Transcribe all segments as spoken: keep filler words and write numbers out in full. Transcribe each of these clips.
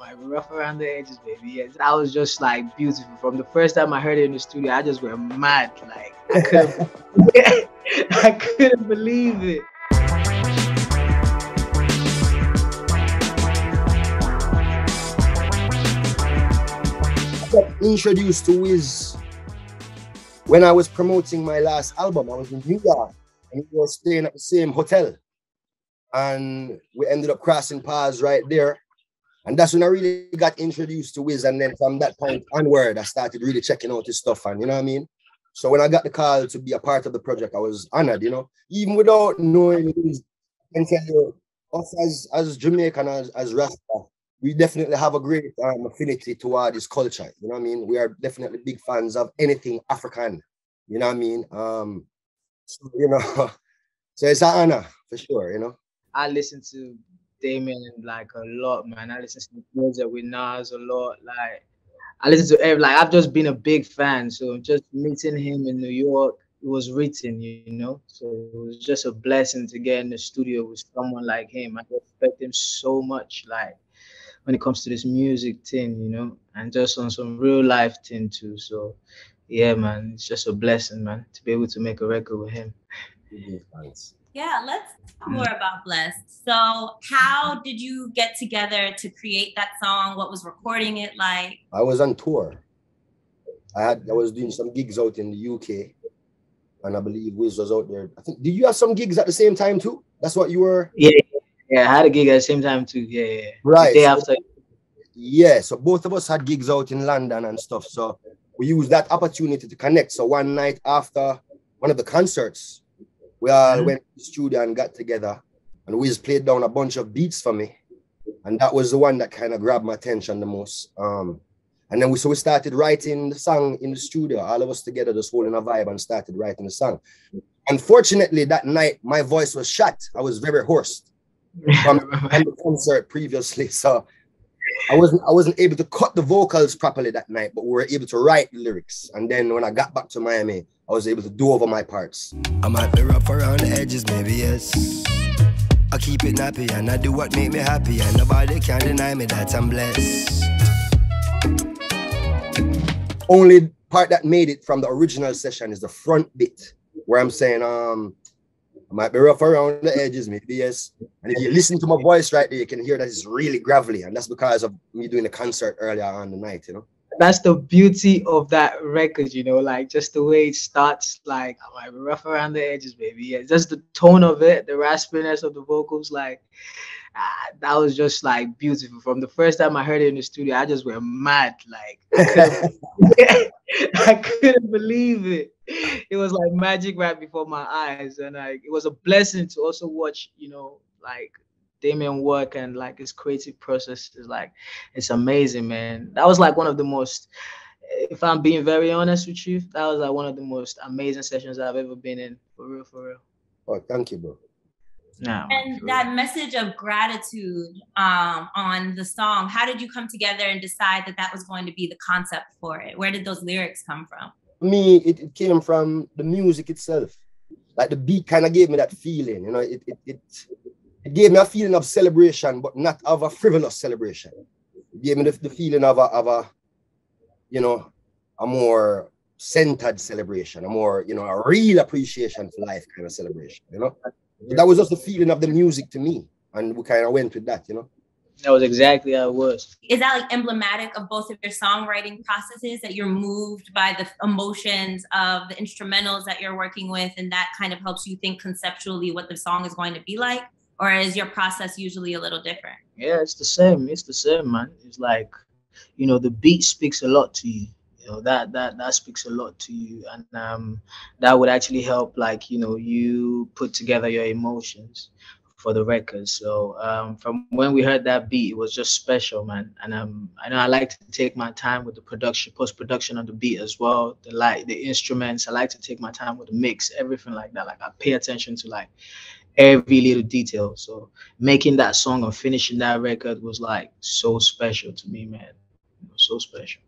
like rough around the edges, baby. Yes, I was just like beautiful. From the first time I heard it in the studio, I just went mad. Like I couldn't, I couldn't believe it. I got introduced to Wiz when I was promoting my last album. I was in New York and we were staying at the same hotel. And we ended up crossing paths right there. And that's when I really got introduced to Wiz. And then from that point onward, I started really checking out his stuff. And you know what I mean? So when I got the call to be a part of the project, I was honored, you know? Even without knowing Wiz, I can tell you, us as, as Jamaican, as, as Rasta, we definitely have a great um, affinity toward this culture. You know what I mean? We are definitely big fans of anything African. You know what I mean? Um, so, you know, so it's an honor for sure, you know? I listen to Damian like a lot, man. I listen to music with Nas a lot. Like I listen to every, like I've just been a big fan. So just meeting him in New York, it was written, you know. So it was just a blessing to get in the studio with someone like him. I respect him so much, like when it comes to this music thing, you know, and just on some real life thing too. So yeah, man, it's just a blessing, man, to be able to make a record with him. Yeah, thanks. Yeah, let's talk more about Blessed. So how did you get together to create that song? What was recording it like? I was on tour. I had I was doing some gigs out in the U K. And I believe Wiz was out there. I think, did you have some gigs at the same time too? That's what you were? Yeah, yeah, I had a gig at the same time too. Yeah, yeah. Right. The day so, after. Yeah, so both of us had gigs out in London and stuff. So we used that opportunity to connect. So one night after one of the concerts, we all went to the studio and got together, and Wiz played down a bunch of beats for me, and that was the one that kind of grabbed my attention the most. Um, and then we so we started writing the song in the studio, all of us together, just holding a vibe, and started writing the song. Unfortunately, that night my voice was shot. I was very hoarse from the concert previously, so I wasn't I wasn't able to cut the vocals properly that night. But we were able to write the lyrics, and then when I got back to Miami, I was able to do over my parts. I might be rough around the edges, baby, yes. I keep it nappy and I do what make me happy, and nobody can deny me that I'm blessed. Only part that made it from the original session is the front bit, where I'm saying, um, I might be rough around the edges, maybe, yes. And if you listen to my voice right there, you can hear that it's really gravelly, and that's because of me doing the concert earlier on the night, you know? That's the beauty of that record, you know, like just the way it starts, like I'm like rough around the edges, baby. Yeah, just the tone of it, the raspiness of the vocals, like ah, that was just like beautiful. From the first time I heard it in the studio, I just went mad. Like I couldn't, I couldn't believe it. It was like magic right before my eyes, and like it was a blessing to also watch, you know, like Damian work and like his creative process is like, it's amazing, man. That was like one of the most, if I'm being very honest with you, that was like one of the most amazing sessions I've ever been in, for real, for real. Oh, thank you, bro. Nah, and that message of gratitude um, on the song, how did you come together and decide that that was going to be the concept for it? Where did those lyrics come from? Me, it, it came from the music itself. Like the beat kind of gave me that feeling, you know, it, it, it It gave me a feeling of celebration, but not of a frivolous celebration. It gave me the, the feeling of a, of a, you know, a more centered celebration, a more, you know, a real appreciation for life kind of celebration, you know? But that was just the feeling of the music to me, and we kind of went with that, you know? That was exactly how it was. Is that like emblematic of both of your songwriting processes, that you're moved by the emotions of the instrumentals that you're working with, and that kind of helps you think conceptually what the song is going to be like? Or is your process usually a little different? Yeah, it's the same. It's the same, man. It's like, you know, the beat speaks a lot to you. You know, that that that speaks a lot to you, and um, that would actually help, like, you know, you put together your emotions for the record. So um, from when we heard that beat, it was just special, man. And um, I know I like to take my time with the production, post-production on the beat as well. The like, the instruments. I like to take my time with the mix, everything like that. Like I pay attention to like every little detail. So making that song and finishing that record was like so special to me, man. It was so special.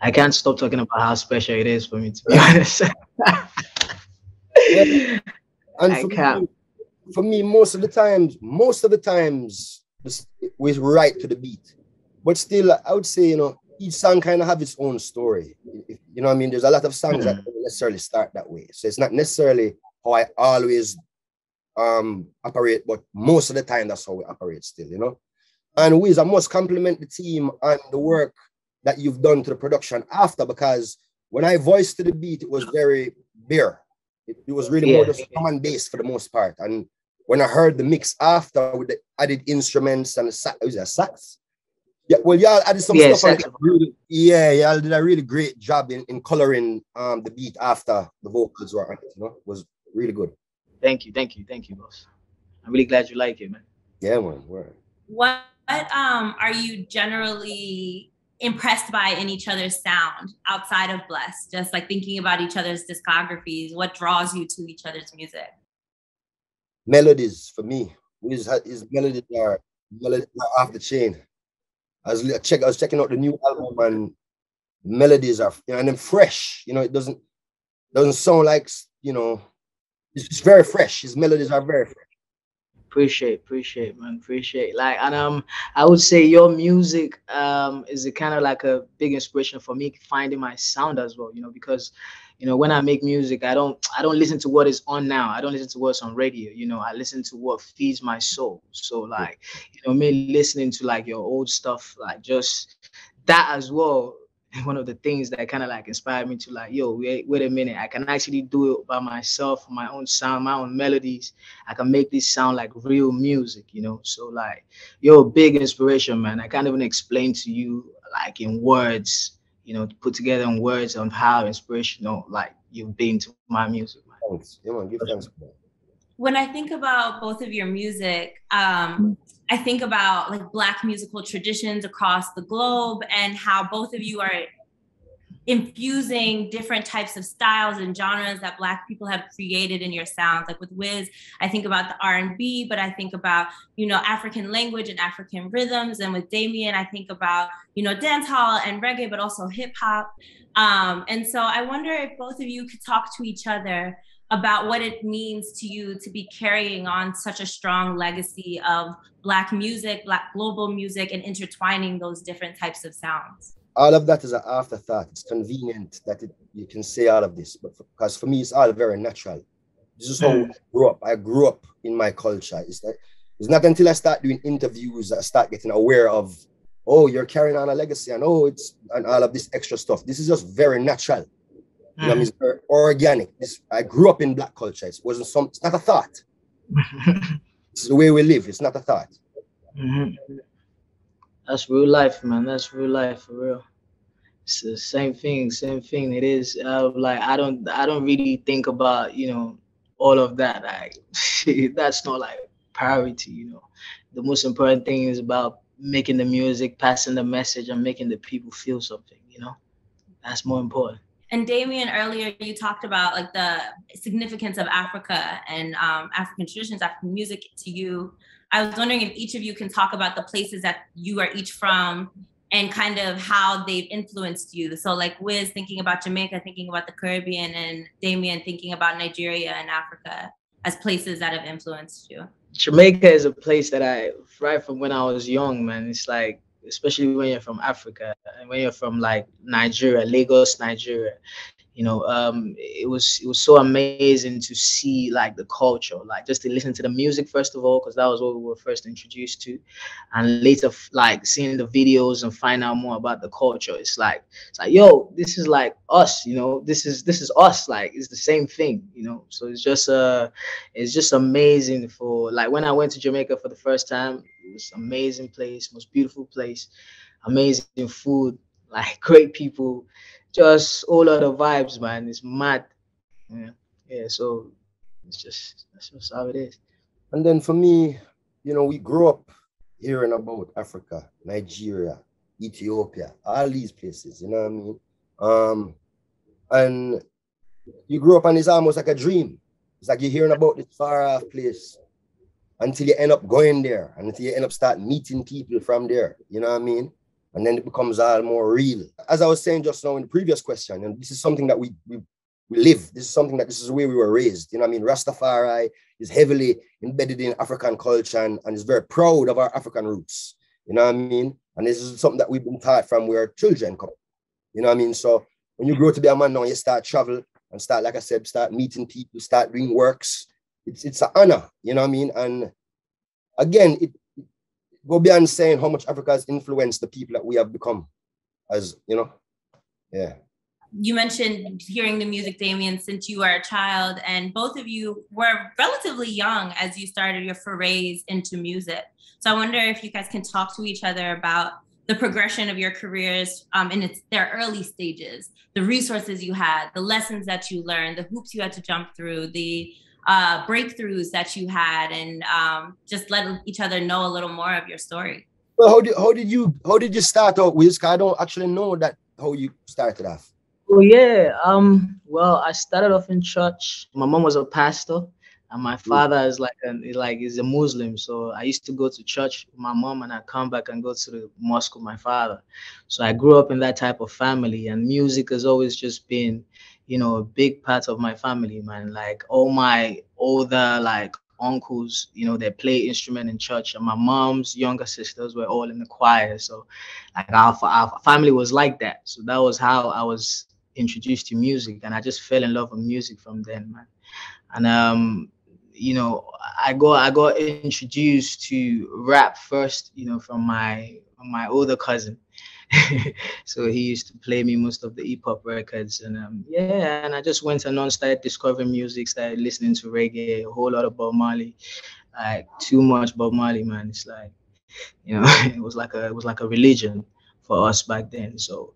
I can't stop talking about how special it is for me, to be honest. Yeah. And I for can't. Me, for me, most of the times, most of the times, we write to the beat. But still, I would say, you know, each song kind of have its own story. If, you know what I mean? There's a lot of songs mm-hmm. that don't necessarily start that way. So it's not necessarily how I always um, operate, but most of the time, that's how we operate still, you know? And Wiz, I must compliment the team and the work that you've done to the production after, because when I voiced to the beat, it was very bare. It, it was really yeah. more just drum and bass for the most part. And when I heard the mix after with the added instruments and the sax, was it a sax? Yeah, well, y'all added some yeah, stuff. On really, yeah, y'all did a really great job in, in coloring um, the beat after the vocals were on it. You know, it was really good. Thank you, thank you, thank you, boss. I'm really glad you like it, man. Yeah, man. Word. What um are you generally impressed by in each other's sound outside of Blessed? Just like thinking about each other's discographies, what draws you to each other's music? Melodies for me. His, his melodies are, melodies are off the chain. I was, check, I was checking out the new album and melodies are, you know, and they're fresh. You know, it doesn't doesn't sound like, you know, it's, it's very fresh. His melodies are very fresh. Appreciate, appreciate, man, appreciate. Like, and um, I would say your music um is a kind of like a big inspiration for me finding my sound as well. You know, because, you know, when I make music, I don't, I don't listen to what is on now. I don't listen to what's on radio. You know, I listen to what feeds my soul. So like, you know, me listening to like your old stuff, like just that as well. One of the things that kind of like inspired me to like, yo, wait, wait a minute, I can actually do it by myself, my own sound, my own melodies. I can make this sound like real music, you know? So like, you're a big inspiration, man. I can't even explain to you like in words, you know, put together in words on how inspirational like you've been to my music, man. Thanks. Yeah, man, give thanks. When I think about both of your music, um, I think about like Black musical traditions across the globe and how both of you are infusing different types of styles and genres that Black people have created in your sounds. Like with Wiz, I think about the R and B, but I think about, you know, African language and African rhythms. And with Damian, I think about, you know, dance hall and reggae, but also hip hop. Um, and so I wonder if both of you could talk to each other about what it means to you to be carrying on such a strong legacy of Black music, Black global music, and intertwining those different types of sounds. All of that is an afterthought. It's convenient that it, you can say all of this, but for, because for me, it's all very natural. This is how mm. I grew up. I grew up in my culture. It's, like, it's not until I start doing interviews that I start getting aware of, oh, you're carrying on a legacy, and oh, it's, and all of this extra stuff. This is just very natural. You know, I mean, it's very organic. It's, I grew up in Black culture. It wasn't some. It's not a thought. It's the way we live. It's not a thought. Mm-hmm. That's real life, man. That's real life for real. It's the same thing. Same thing. It is uh, like I don't. I don't really think about, you know, all of that. Like that's not like priority. You know, the most important thing is about making the music, passing the message, and making the people feel something. You know, that's more important. And Damian, earlier you talked about like the significance of Africa and um, African traditions, African music to you. I was wondering if each of you can talk about the places that you are each from and kind of how they've influenced you. So like Wiz thinking about Jamaica, thinking about the Caribbean, and Damian thinking about Nigeria and Africa as places that have influenced you. Jamaica is a place that I, right from when I was young, man, it's like, especially when you're from Africa and when you're from like Nigeria, Lagos, Nigeria, you know, um, it was it was so amazing to see like the culture, like just to listen to the music, first of all, because that was what we were first introduced to. And later, like seeing the videos and find out more about the culture. It's like, it's like, yo, this is like us, you know, this is this is us. Like, it's the same thing, you know, so it's just uh, it's just amazing for like when I went to Jamaica for the first time. It was an amazing place, most beautiful place, amazing food, like great people, just all other vibes, man. It's mad. Yeah, yeah. So it's just, that's just how it is. And then for me, you know, we grew up hearing about Africa, Nigeria, Ethiopia, all these places, you know what I mean? Um, and you grew up and it's almost like a dream. It's like you're hearing about this far off place, until you end up going there, and until you end up start meeting people from there, you know what I mean? And then it becomes all more real. As I was saying just now in the previous question, and this is something that we, we, we live, this is something that this is the way we were raised, you know what I mean? Rastafari is heavily embedded in African culture and, and is very proud of our African roots, you know what I mean? And this is something that we've been taught from where children come. You know what I mean? So when you grow to be a man now, you start travel and start, like I said, start meeting people, start doing works. It's it's an honor, you know what I mean? And again, it, it go beyond saying how much Africa has influenced the people that we have become as, you know, yeah. You mentioned hearing the music, Damian, since you were a child, and both of you were relatively young as you started your forays into music. So I wonder if you guys can talk to each other about the progression of your careers um, in its, their early stages, the resources you had, the lessons that you learned, the hoops you had to jump through, the uh, breakthroughs that you had, and um, just let each other know a little more of your story. Well, how did, how did you how did you start out, Wiz? I don't actually know that how you started off. Oh yeah, um, well, I started off in church. My mom was a pastor, and my father is like an, is like is a Muslim. So I used to go to church with my mom, and I come back and go to the mosque with my father. So I grew up in that type of family, and music has always just been, you know, a big part of my family, man. Like all my older like uncles, you know, they play instrument in church, and my mom's younger sisters were all in the choir. So like our, our family was like that. So that was how I was introduced to music, and I just fell in love with music from then, man. And um you know, I got I got introduced to rap first, you know, from my from my older cousin. So he used to play me most of the hip-hop records, and um yeah, and I just went and on started discovering music, started listening to reggae, a whole lot of Bob Marley, like too much Bob Marley, man. It's like, you know, it was like a it was like a religion for us back then. So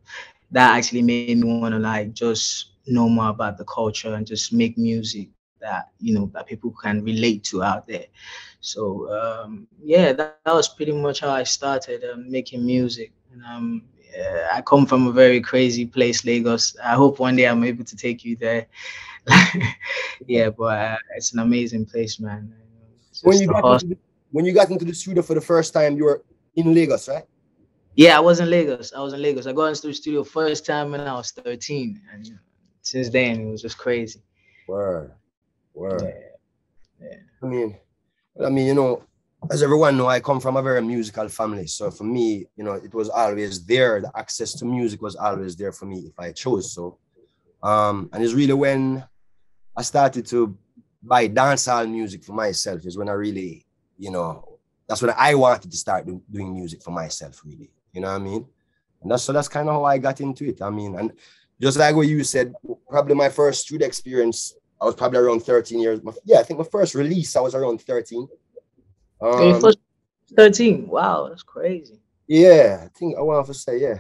that actually made me want to like just know more about the culture and just make music that, you know, that people can relate to out there. So um, yeah, that, that was pretty much how I started um, making music. And um, yeah, I come from a very crazy place, Lagos. I hope one day I'm able to take you there. Yeah, but uh, it's an amazing place, man. When you, got into the, when you got into the studio for the first time, you were in Lagos, right? Yeah, I was in Lagos. I was in Lagos. I got into the studio first time when I was thirteen. And you know, since then, it was just crazy. Word. Word. Yeah. Yeah. I mean, I mean, you know, as everyone know, I come from a very musical family. So for me, you know, it was always there. The access to music was always there for me if I chose so. Um, and it's really when I started to buy dancehall music for myself is when I really, you know, that's when I wanted to start do, doing music for myself, really. You know what I mean? And that's, so that's kind of how I got into it. I mean, and just like what you said, probably my first studio experience, I was probably around thirteen years. Yeah, I think my first release, I was around thirteen. Um, first thirteen, wow, that's crazy. Yeah, I think I want to say, yeah.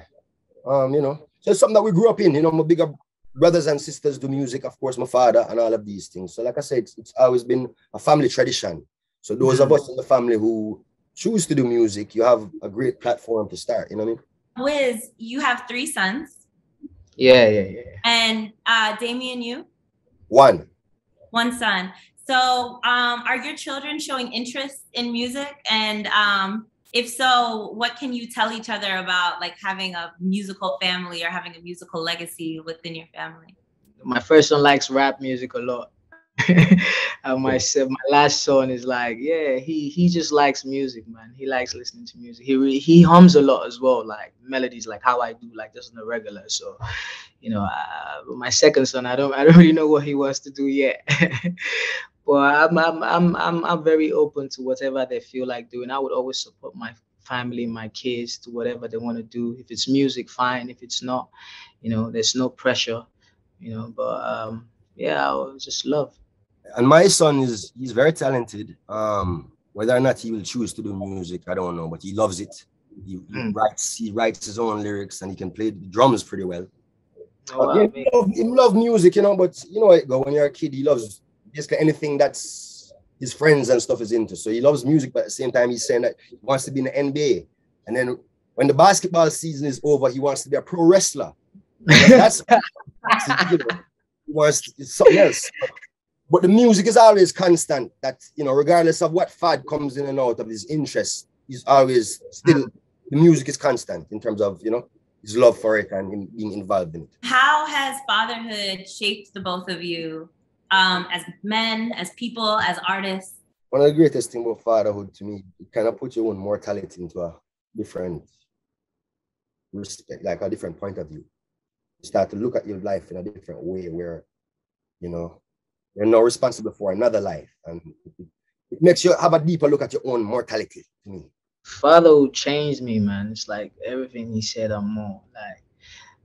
Um, you know, so it's something that we grew up in. You know, my bigger brothers and sisters do music, of course, my father and all of these things. So like I said, it's, it's always been a family tradition. So those mm-hmm. of us in the family who choose to do music, you have a great platform to start, you know what I mean? Wiz, you have three sons. Yeah, yeah, yeah. And uh, Damian, you? One. One son. So um, are your children showing interest in music? And um, if so, what can you tell each other about like having a musical family or having a musical legacy within your family? My first son likes rap music a lot. And my my last son is like, yeah, he he just likes music, man. He likes listening to music. He really, he hums a lot as well, like melodies, like how I do, like just on the regular. So, you know, uh, my second son, I don't I don't really know what he wants to do yet. But I'm I'm I'm I'm I'm very open to whatever they feel like doing. I would always support my family, my kids, to whatever they want to do. If it's music, fine. If it's not, you know, there's no pressure, you know. But um, yeah, I just love. And my son is, he's very talented. Um, whether or not he will choose to do music, I don't know, but he loves it. He, mm. he writes he writes his own lyrics, and he can play the drums pretty well. Oh, wow, he, love, he loves music, you know, but you know, when you're a kid, he loves basically anything that's his friends and stuff is into. So he loves music, but at the same time, he's saying that he wants to be in the N B A. And then when the basketball season is over, he wants to be a pro wrestler. That's you know, he wants to, it's something else. But the music is always constant, that, you know, regardless of what fad comes in and out of his interest, he's always still, the music is constant in terms of, you know, his love for it and him being involved in it. How has fatherhood shaped the both of you um, as men, as people, as artists? One of the greatest things about fatherhood to me, it kind of puts your own mortality into a different respect, like a different point of view. You start to look at your life in a different way where, you know, you're not responsible for another life. And it, it makes you have a deeper look at your own mortality, to me. Father who changed me, man. It's like everything he said and more. Like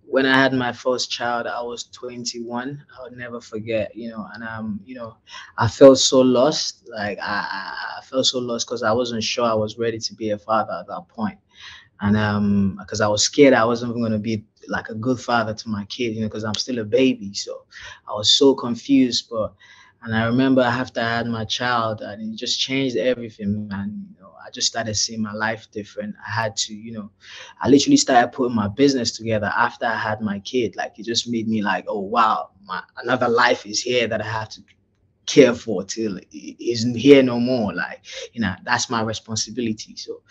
when I had my first child, I was twenty-one. I'll never forget, you know, and um, you know, I felt so lost. Like I, I felt so lost because I wasn't sure I was ready to be a father at that point. And um, because I was scared I wasn't even going to be like a good father to my kid, you know, because I'm still a baby. So I was so confused. But and I remember after I had my child, and it just changed everything, man. You know, I just started seeing my life different. I had to, you know, I literally started putting my business together after I had my kid. Like it just made me like, oh, wow, my, another life is here that I have to care for till it's here no more. Like, you know, that's my responsibility. So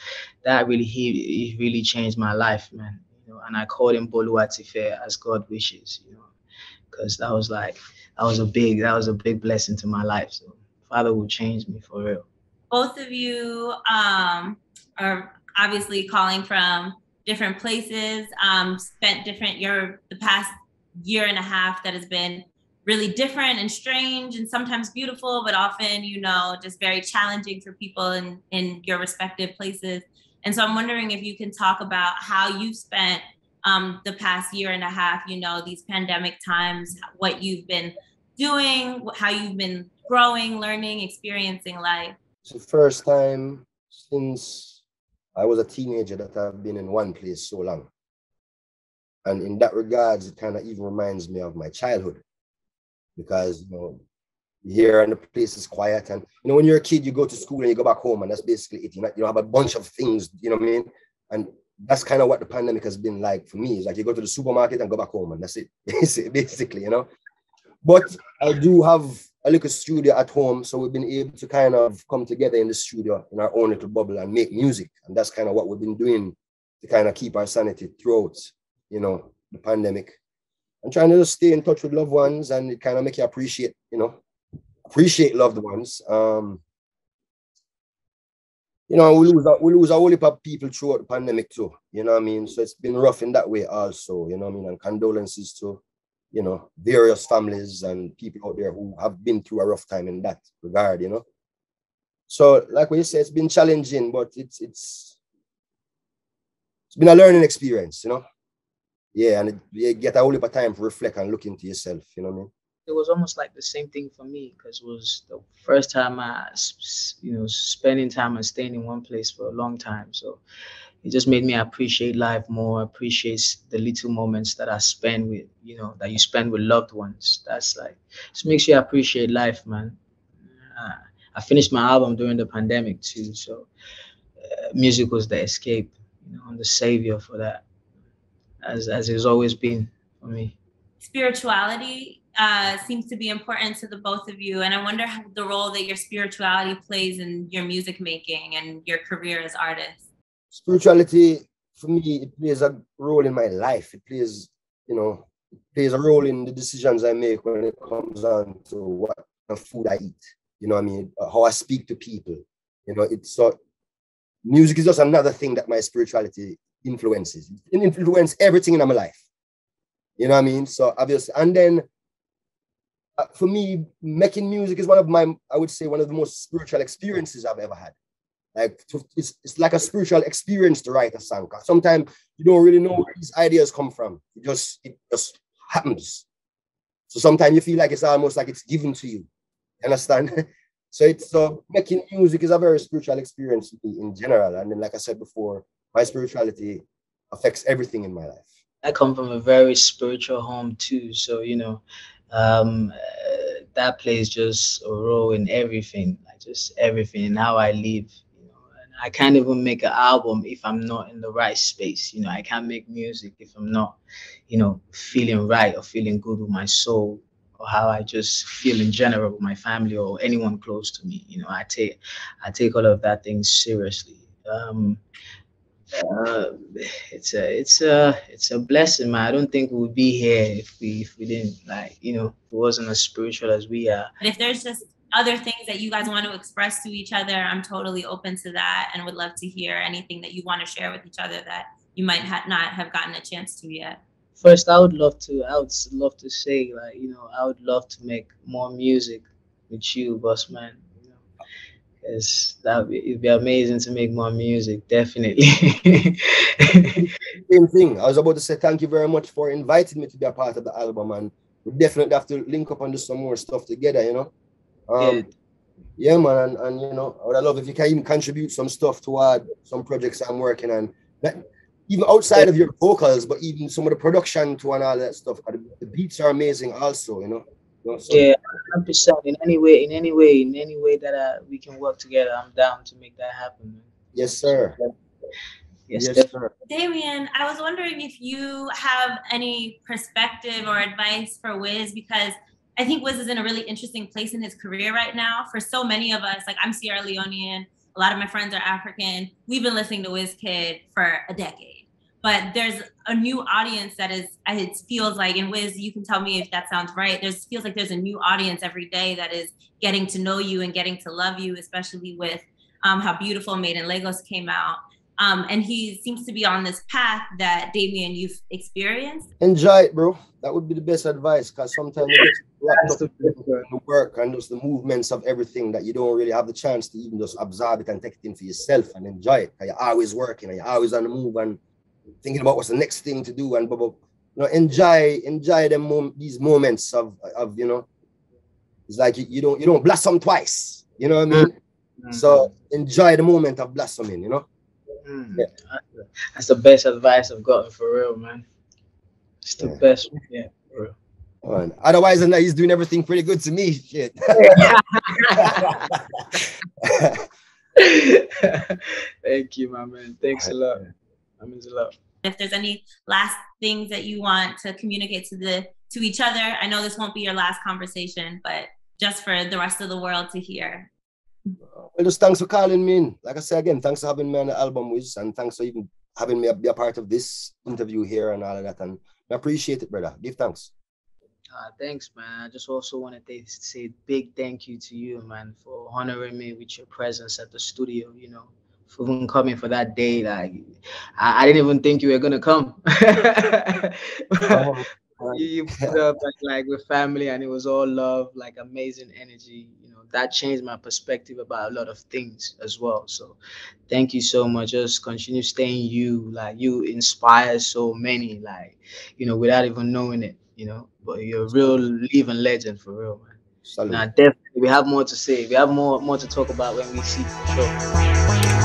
that really, he, he really changed my life, man. You know, and I called him Boluwatife, as God wishes, you know, because that was like, That was a big, that was a big blessing to my life. So Father will change me for real. Both of you um, are obviously calling from different places, um, spent different your the past year and a half that has been really different and strange and sometimes beautiful, but often, you know, just very challenging for people in, in your respective places. And so I'm wondering if you can talk about how you've spent um, the past year and a half, you know, these pandemic times, what you've been doing, how you've been growing, learning, experiencing life. It's the first time since I was a teenager that I've been in one place so long. And in that regards, it kind of even reminds me of my childhood because, you know, here and the place is quiet. And, you know, when you're a kid, you go to school and you go back home and that's basically it. You know, you have a bunch of things, you know what I mean? And that's kind of what the pandemic has been like for me. It's like you go to the supermarket and go back home and that's it, basically, you know. But I do have a little studio at home, so we've been able to kind of come together in the studio in our own little bubble and make music. And that's kind of what we've been doing to kind of keep our sanity throughout, you know, the pandemic. And trying to just stay in touch with loved ones and it kind of make you appreciate, you know, appreciate loved ones. Um, you know, we lose, we lose a whole heap of people throughout the pandemic too, you know what I mean? So it's been rough in that way also, you know what I mean? And condolences to, you know, various families and people out there who have been through a rough time in that regard, you know. So like we say, it's been challenging, but it's it's it's been a learning experience, you know. Yeah, and it, you get a whole lot of time to reflect and look into yourself, you know what I mean? It was almost like the same thing for me because it was the first time I, you know, spending time and staying in one place for a long time. So it just made me appreciate life more, appreciate the little moments that I spend with, you know, that you spend with loved ones. That's like, it makes you appreciate life, man. Uh, I finished my album during the pandemic too. So uh, music was the escape, you know, and the savior for that, as, as it's always been for me. Spirituality uh, seems to be important to the both of you. And I wonder how the role that your spirituality plays in your music making and your career as artists. Spirituality, for me, it plays a role in my life. It plays, you know, it plays a role in the decisions I make when it comes down to what kind of food I eat. You know what I mean? How I speak to people. You know, it's so, music is just another thing that my spirituality influences. It influences everything in my life. You know what I mean? So obviously, and then uh, for me, making music is one of my, I would say, one of the most spiritual experiences I've ever had. Like it's, it's like a spiritual experience to write a song. Sometimes you don't really know where these ideas come from. It just it just happens. So sometimes you feel like it's almost like it's given to you. You understand? So it's uh, making music is a very spiritual experience in general. And then, like I said before, my spirituality affects everything in my life. I come from a very spiritual home too. So you know, um, uh, that plays just a role in everything. Like just everything in how I live. I can't even make an album if I'm not in the right space. You know, I can't make music if I'm not, you know, feeling right or feeling good with my soul or how I just feel in general with my family or anyone close to me. You know, I take, I take all of that thing seriously. Um, uh, it's a, it's a, it's a blessing, man. I don't think we would be here if we, if we didn't, like, you know, if it wasn't as spiritual as we are. But if there's just other things that you guys want to express to each other, I'm totally open to that and would love to hear anything that you want to share with each other that you might ha not have gotten a chance to yet? First, I would love to, I would love to say, like, you know, I would love to make more music with you, boss man. You know, because that it'd be amazing to make more music, definitely. Same thing. I was about to say thank you very much for inviting me to be a part of the album, and we definitely have to link up and do some more stuff together, you know. Um, yeah. Yeah, man, and, and you know, I would love if you can even contribute some stuff toward some projects I'm working on. That, even outside of your vocals, but even some of the production to and all that stuff. The beats are amazing also, you know. You know, so yeah, one hundred percent. In any way, in any way, in any way that I, we can work together, I'm down to make that happen, man. Yes, sir. Yes, yes sir. Damian, I was wondering if you have any perspective or advice for Wiz, because I think Wiz is in a really interesting place in his career right now. For so many of us, like I'm Sierra Leonean, a lot of my friends are African. We've been listening to Wizkid for a decade, but there's a new audience that is, it feels like, and Wiz, you can tell me if that sounds right. There's feels like there's a new audience every day that is getting to know you and getting to love you, especially with um, how beautiful Made in Lagos came out. Um, and he seems to be on this path that Damian, you've experienced. Enjoy it, bro. That would be the best advice, because sometimes it's the, the work and just the movements of everything that you don't really have the chance to even just absorb it and take it in for yourself and enjoy it. You're always working and you're always on the move and thinking about what's the next thing to do and blah, blah. You know, enjoy, enjoy them mom these moments of, of, you know, it's like you, you don't you don't blossom twice. You know what I mean? Mm-hmm. So enjoy the moment of blossoming, you know? Mm, yeah. That's the best advice I've gotten, for real, man. It's the yeah. best, yeah, for real. Man. Otherwise, I know he's doing everything pretty good to me. Shit. Thank you, my man. Thanks a lot. That means a lot. If there's any last things that you want to communicate to the to each other, I know this won't be your last conversation, but just for the rest of the world to hear. Well, just thanks for calling me in. Like I say again, thanks for having me on the album, Wiz, and thanks for even having me be a part of this interview here and all of that. And I appreciate it, brother. Give thanks. Uh, thanks, man. I just also wanted to say big thank you to you, man, for honoring me with your presence at the studio, you know, for even coming for that day. Like, I, I didn't even think you were going to come. Oh, you, you put up like, like with family, and it was all love, like amazing energy. You know, that changed my perspective about a lot of things as well. So thank you so much. Just continue staying you. Like, you inspire so many, like, you know, without even knowing it, you know, but you're a real living legend, for real, man. Salud. Now, definitely, we have more to say. We have more, more to talk about when we see, for sure.